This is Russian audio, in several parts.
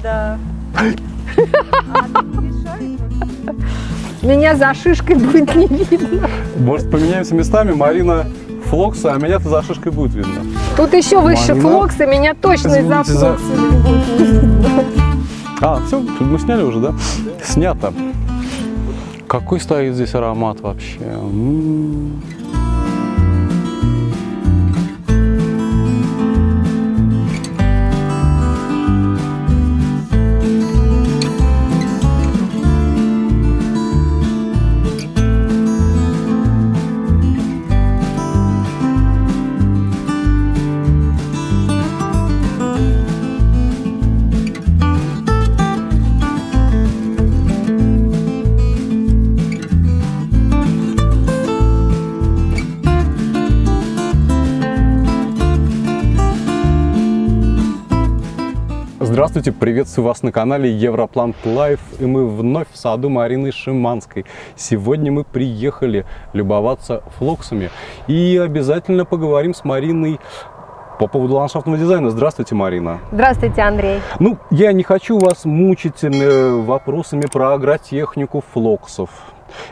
Да. Меня за шишкой будет не видно. Может, поменяемся местами? Марина флокса, а меня-то за шишкой будет видно. Тут еще выше флокса, меня точно из-за флокса будет не видно. А, все, мы сняли уже, да? Снято. Какой стоит здесь аромат вообще? Здравствуйте, приветствую вас на канале Европлант Лайф, и мы вновь в саду Марины Шиманской. Сегодня мы приехали любоваться флоксами и обязательно поговорим с Мариной по поводу ландшафтного дизайна. Здравствуйте, Марина. Здравствуйте, Андрей. Ну, я не хочу вас мучить вопросами про агротехнику флоксов.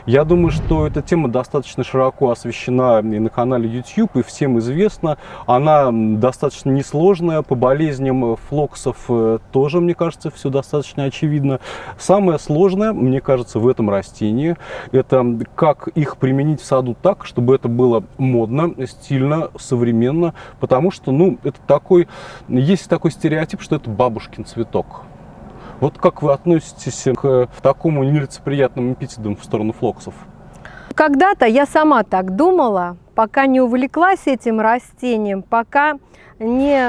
Я думаю, что эта тема достаточно широко освещена и на канале YouTube, и всем известна. Она достаточно несложная, по болезням флоксов тоже, мне кажется, все достаточно очевидно. Самое сложное, мне кажется, в этом растении, это как их применить в саду так, чтобы это было модно, стильно, современно, потому что, ну, это такой, есть такой стереотип, что это бабушкин цветок. Вот как вы относитесь к такому нелицеприятным эпитетам в сторону флоксов? Когда-то я сама так думала, пока не увлеклась этим растением, пока не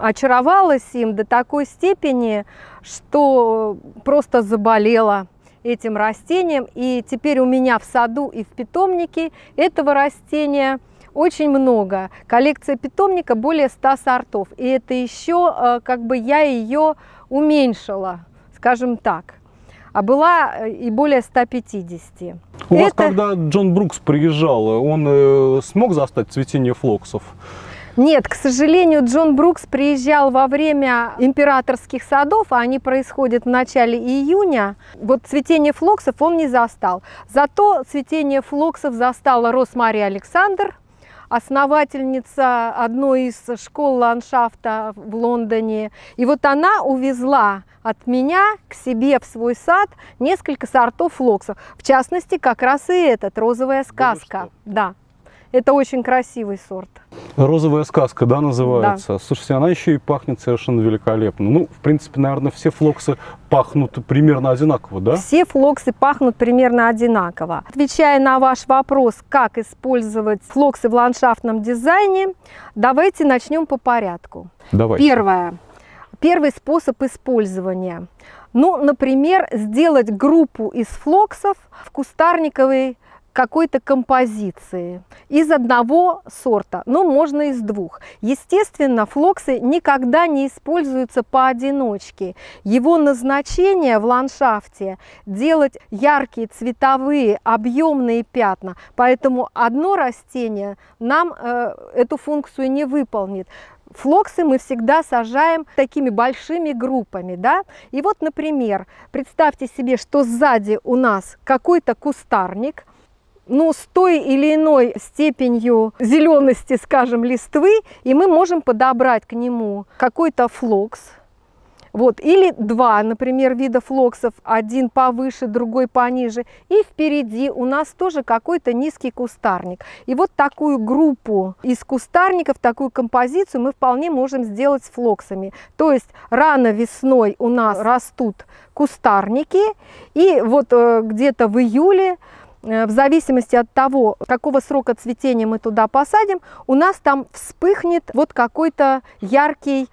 очаровалась им до такой степени, что просто заболела этим растением. И теперь у меня в саду и в питомнике этого растения очень много. Коллекция питомника более 100 сортов. И это еще как бы я ее уменьшила, скажем так. А была и более 150. У вас когда Джон Брукс приезжал, он смог застать цветение флоксов? Нет, к сожалению, Джон Брукс приезжал во время императорских садов, а они происходят в начале июня. Вот цветение флоксов он не застал. Зато цветение флоксов застала Розмари Александр, основательница одной из школ ландшафта в Лондоне. И вот она увезла от меня к себе в свой сад несколько сортов флоксов. В частности, как раз и этот, розовая сказка. Да, это очень красивый сорт. Розовая сказка, да, называется? Да. Слушайте, она еще и пахнет совершенно великолепно. Ну, в принципе, наверное, все флоксы пахнут примерно одинаково, да? Все флоксы пахнут примерно одинаково. Отвечая на ваш вопрос, как использовать флоксы в ландшафтном дизайне, давайте начнем по порядку. Давайте. Первый способ использования. Ну, например, сделать группу из флоксов в кустарниковой какой-то композиции из одного сорта, но можно из двух. Естественно, флоксы никогда не используются поодиночке. Его назначение в ландшафте – делать яркие, цветовые, объемные пятна. Поэтому одно растение нам эту функцию не выполнит. Флоксы мы всегда сажаем такими большими группами, да? И вот, например, представьте себе, что сзади у нас какой-то кустарник, ну, с той или иной степенью зелености, скажем, листвы, и мы можем подобрать к нему какой-то флокс. Вот, или два, например, вида флоксов, один повыше, другой пониже. И впереди у нас тоже какой-то низкий кустарник. И вот такую группу из кустарников, такую композицию мы вполне можем сделать с флоксами. То есть рано весной у нас растут кустарники, и вот где-то в июле, в зависимости от того, какого срока цветения мы туда посадим, у нас там вспыхнет вот какой-то яркий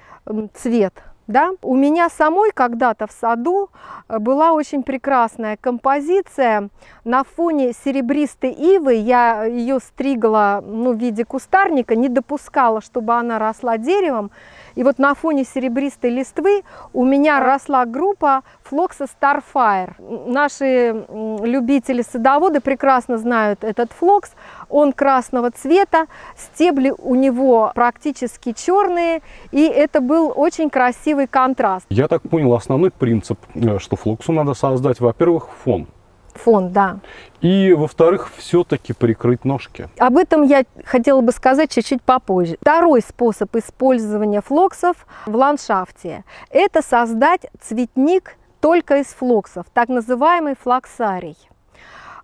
цвет. Да? У меня самой когда-то в саду была очень прекрасная композиция. На фоне серебристой ивы я ее стригла, ну, в виде кустарника, не допускала, чтобы она росла деревом. И вот на фоне серебристой листвы у меня росла группа флокса Starfire. Наши любители-садоводы прекрасно знают этот флокс. Он красного цвета, стебли у него практически черные, и это был очень красивый контраст. Я так понял, основной принцип, что флоксу надо создать, во-первых, фон. Фон, да. И, во-вторых, все-таки прикрыть ножки. Об этом я хотела бы сказать чуть-чуть попозже. Второй способ использования флоксов в ландшафте – это создать цветник только из флоксов, так называемый флоксарий.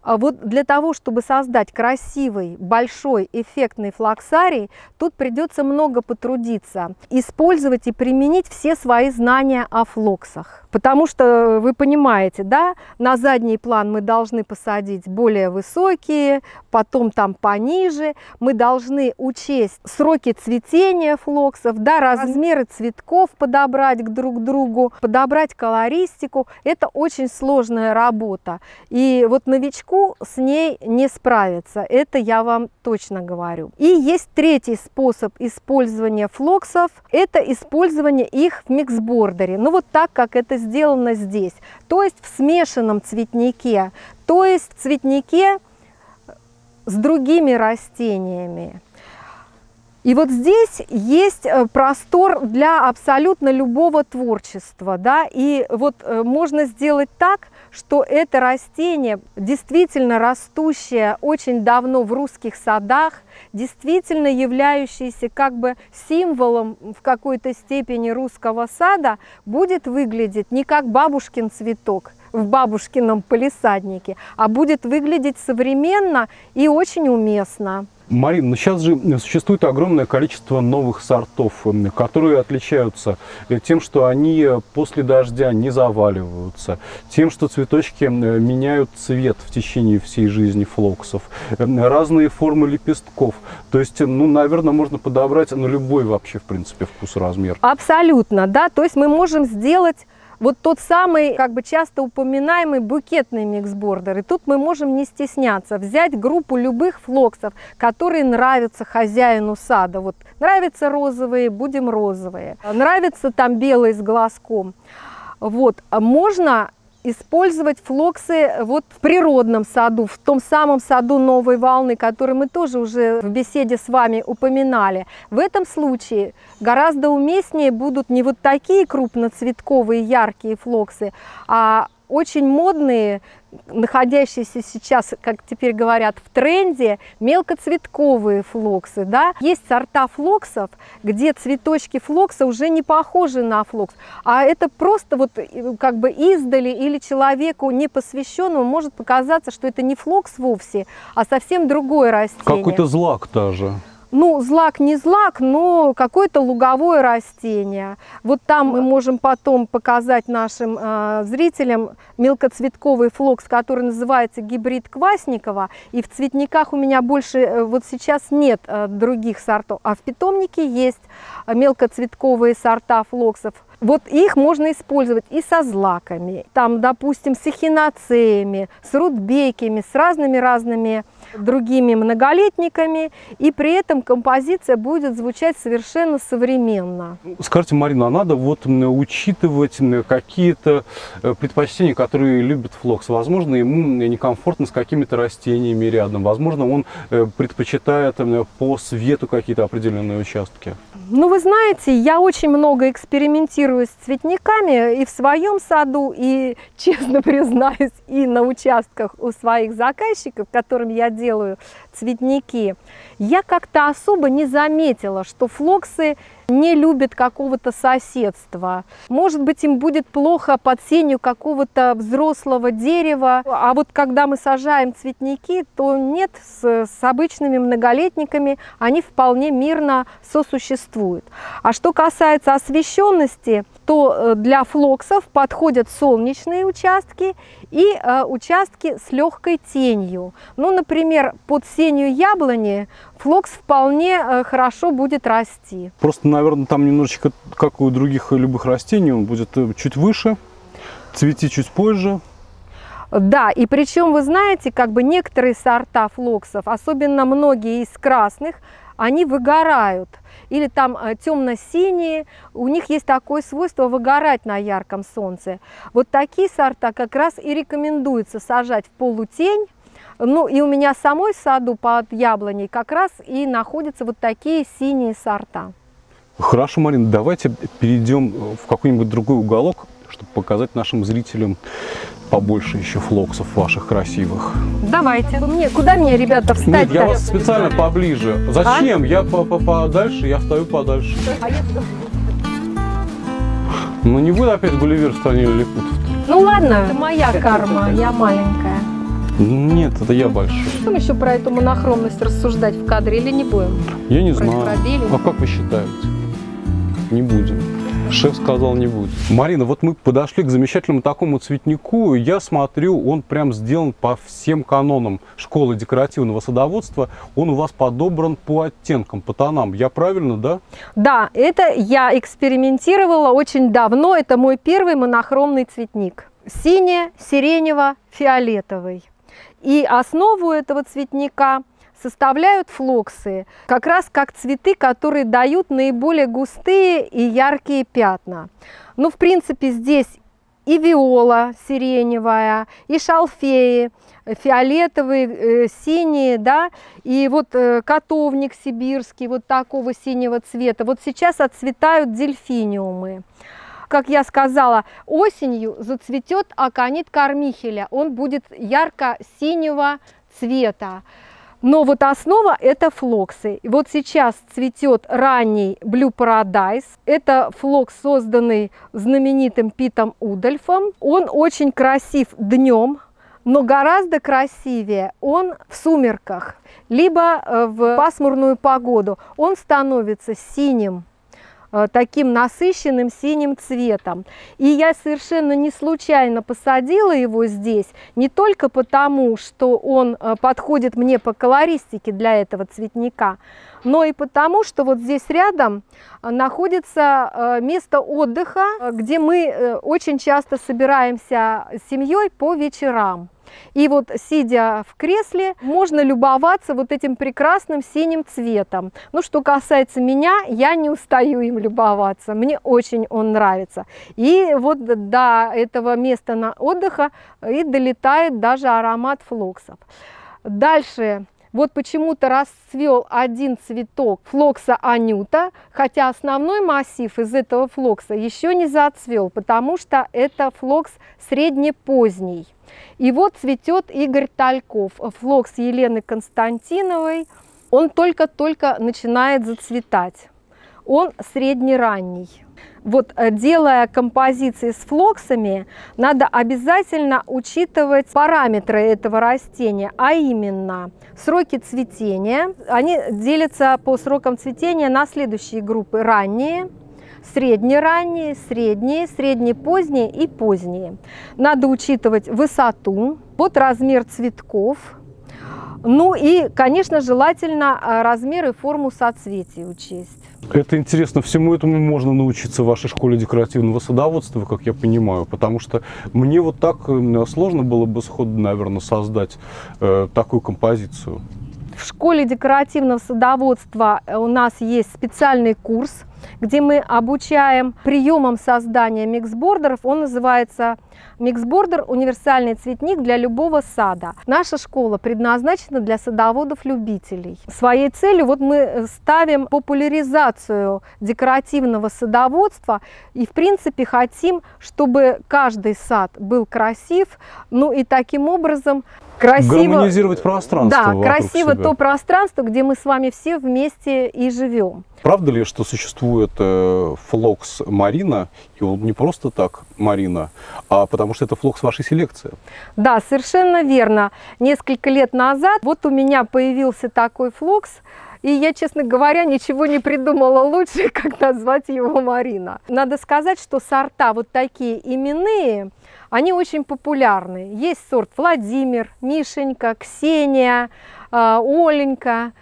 Вот для того, чтобы создать красивый, большой, эффектный флоксарий, тут придется много потрудиться, использовать и применить все свои знания о флоксах. Потому что, вы понимаете, да, на задний план мы должны посадить более высокие, потом там пониже. Мы должны учесть сроки цветения флоксов, да, размеры цветков подобрать друг к другу, подобрать колористику. Это очень сложная работа. И вот новичку с ней не справиться, это я вам точно говорю. И есть третий способ использования флоксов, это использование их в миксбордере, ну вот так, как это сделано здесь, то есть в смешанном цветнике, то есть в цветнике с другими растениями. И вот здесь есть простор для абсолютно любого творчества, да, и вот можно сделать так, что это растение, действительно растущее очень давно в русских садах, действительно являющееся как бы символом в какой-то степени русского сада, будет выглядеть не как бабушкин цветок в бабушкином палисаднике, а будет выглядеть современно и очень уместно. Марина, сейчас же существует огромное количество новых сортов, которые отличаются тем, что они после дождя не заваливаются, тем, что цветочки меняют цвет в течение всей жизни флоксов, разные формы лепестков. То есть, ну, наверное, можно подобрать на любой вообще, в принципе, вкус, размер. Абсолютно, да. То есть мы можем сделать вот тот самый, как бы часто упоминаемый, букетный миксбордер. И тут мы можем не стесняться, взять группу любых флоксов, которые нравятся хозяину сада. Вот нравятся розовые, будем розовые. Нравятся там белые с глазком. Вот, можно использовать флоксы вот в природном саду, в том самом саду новой волны, который мы тоже уже в беседе с вами упоминали. В этом случае гораздо уместнее будут не вот такие крупноцветковые яркие флоксы, а очень модные, находящиеся сейчас, как теперь говорят, в тренде, мелкоцветковые флоксы, да? Есть сорта флоксов, где цветочки флокса уже не похожи на флокс, а это просто вот как бы издали или человеку непосвященному может показаться, что это не флокс вовсе, а совсем другое растение. Какой-то злак даже. Ну, злак не злак, но какое-то луговое растение. Вот там мы можем потом показать нашим зрителям мелкоцветковый флокс, который называется гибрид Квасникова. И в цветниках у меня больше вот сейчас нет других сортов, а в питомнике есть мелкоцветковые сорта флоксов. Вот их можно использовать и со злаками, там, допустим, с эхинацеями, с рудбеками, с разными-разными другими многолетниками, и при этом композиция будет звучать совершенно современно. Скажите, Марина, а надо вот учитывать какие-то предпочтения, которые любит флокс? Возможно, ему некомфортно с какими-то растениями рядом, возможно, он предпочитает по свету какие-то определенные участки. Ну, вы знаете, я очень много экспериментирую с цветниками и в своем саду, и, честно признаюсь, и на участках у своих заказчиков, которым я делаю цветники. Я как-то особо не заметила, что флоксы не любят какого-то соседства. Может быть, им будет плохо под сенью какого-то взрослого дерева. А вот когда мы сажаем цветники, то нет, с обычными многолетниками они вполне мирно сосуществуют. А что касается освещенности, то для флоксов подходят солнечные участки и участки с легкой тенью. Ну, например, под сенью яблони флокс вполне хорошо будет расти. Просто, наверное, там немножечко, как у других любых растений, он будет чуть выше, цвести чуть позже. Да, и причем, вы знаете, как бы некоторые сорта флоксов, особенно многие из красных, они выгорают. Или там темно-синие, у них есть такое свойство выгорать на ярком солнце. Вот такие сорта как раз и рекомендуется сажать в полутень. Ну и у меня самой в саду под яблоней как раз и находятся вот такие синие сорта. Хорошо, Марина, давайте перейдем в какой-нибудь другой уголок, чтобы показать нашим зрителям побольше еще флоксов ваших красивых. Давайте. Куда мне, ребята, встать? Нет, я вас специально поближе. Зачем? Я подальше, я встаю подальше. Ну не будет опять Гулливер в стране лилипутов. Ну ладно, это моя карма, я маленькая. Нет, это я большой. Будем еще про эту монохромность рассуждать в кадре или не будем? Я не знаю. А как вы считаете? Не будем. Шеф сказал, не будет. Марина, вот мы подошли к замечательному такому цветнику. Я смотрю, он прям сделан по всем канонам школы декоративного садоводства. Он у вас подобран по оттенкам, по тонам. Я правильно, да? Да, это я экспериментировала очень давно. Это мой первый монохромный цветник. Сине, сиренево-фиолетовый. И основу этого цветника составляют флоксы, как раз как цветы, которые дают наиболее густые и яркие пятна. Ну, в принципе, здесь и виола сиреневая, и шалфеи фиолетовые, синие, да, и вот котовник сибирский вот такого синего цвета. Вот сейчас отцветают дельфиниумы. Как я сказала, осенью зацветет аконит кармихеля, он будет ярко-синего цвета. Но вот основа – это флоксы. Вот сейчас цветет ранний Blue Paradise. Это флокс, созданный знаменитым Питом Удольфом. Он очень красив днем, но гораздо красивее он в сумерках, либо в пасмурную погоду. Он становится синим, таким насыщенным синим цветом. И я совершенно не случайно посадила его здесь, не только потому, что он подходит мне по колористике для этого цветника, но и потому, что вот здесь рядом находится место отдыха, где мы очень часто собираемся с семьей по вечерам. И вот, сидя в кресле, можно любоваться вот этим прекрасным синим цветом. Ну, что касается меня, я не устаю им любоваться. Мне очень он нравится. И вот до этого места на отдыха и долетает даже аромат флоксов. Дальше. Вот почему-то расцвел один цветок флокса Анюта, хотя основной массив из этого флокса еще не зацвел, потому что это флокс среднепоздний. И вот цветет Игорь Тальков, флокс Елены Константиновой. Он только-только начинает зацветать. Он среднеранний. Вот, делая композиции с флоксами, надо обязательно учитывать параметры этого растения, а именно сроки цветения. Они делятся по срокам цветения на следующие группы: ранние, среднеранние, средние, среднепоздние и поздние. Надо учитывать высоту, под размер цветков. Ну и, конечно, желательно размер и форму соцветий учесть. Это интересно, всему этому можно научиться в вашей школе декоративного садоводства, как я понимаю, потому что мне вот так сложно было бы сходу, наверное, создать такую композицию. В школе декоративного садоводства у нас есть специальный курс, где мы обучаем приемам создания миксбордеров. Он называется «Миксбордер. Универсальный цветник для любого сада». Наша школа предназначена для садоводов-любителей. Своей целью вот мы ставим популяризацию декоративного садоводства и, в принципе, хотим, чтобы каждый сад был красив, ну и таким образом красиво гармонизировать пространство. Да, красиво себя. То пространство, где мы с вами все вместе и живем. Правда ли, что существует флокс Марина, и он не просто так Марина, а потому что это флокс вашей селекции? Да, совершенно верно. Несколько лет назад вот у меня появился такой флокс, и я, честно говоря, ничего не придумала лучше, как назвать его Марина. Надо сказать, что сорта вот такие именные, они очень популярны. Есть сорт Владимир, мишенька, ксения, оленька.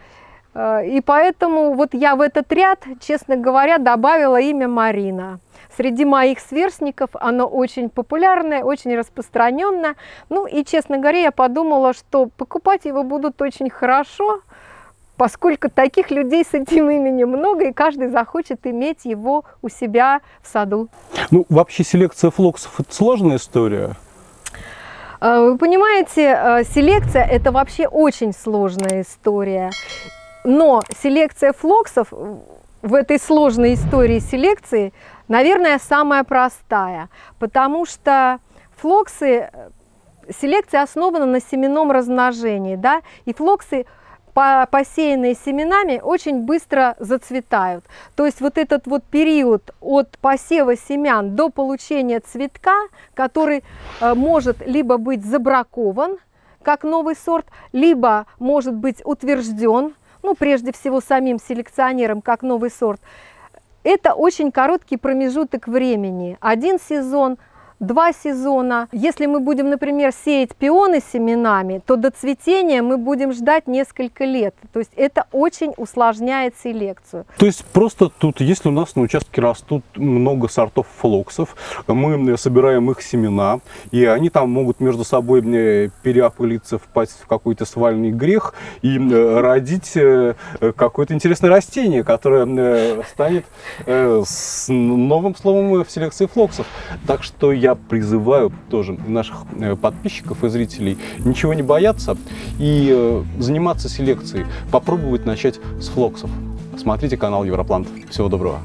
И поэтому вот я в этот ряд, честно говоря, добавила имя Марина. Среди моих сверстников оно очень популярное, очень распространенное. Ну и, честно говоря, я подумала, что покупать его будут очень хорошо, поскольку таких людей с этим именем много, и каждый захочет иметь его у себя в саду. Ну, вообще селекция флоксов – это сложная история? Вы понимаете, селекция – это вообще очень сложная история. Но селекция флоксов в этой сложной истории селекции, наверное, самая простая, потому что флоксы, селекция основана на семенном размножении, да, и флоксы, посеянные семенами, очень быстро зацветают. То есть вот этот вот период от посева семян до получения цветка, который может либо быть забракован, как новый сорт, либо может быть утвержден, ну, прежде всего, самим селекционером, как новый сорт, это очень короткий промежуток времени. 1 сезон. 2 сезона. Если мы будем, например, сеять пионы семенами, то до цветения мы будем ждать несколько лет. То есть это очень усложняет селекцию. То есть просто тут, если у нас на участке растут много сортов флоксов, мы собираем их семена, и они там могут между собой переопылиться, впасть в какой-то свальный грех и родить какое-то интересное растение, которое станет новым словом в селекции флоксов. Так что я призываю тоже наших подписчиков и зрителей ничего не бояться и заниматься селекцией, попробовать начать с флоксов. Смотрите канал Европлант. Всего доброго!